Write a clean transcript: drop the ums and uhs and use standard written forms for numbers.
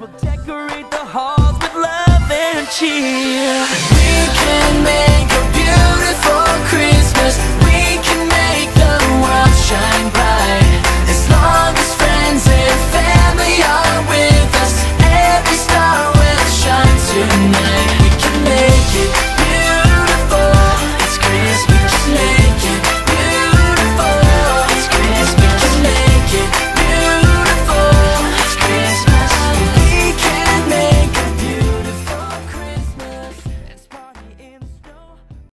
We'll decorate the halls with love and cheer. We can make a beautiful Christmas.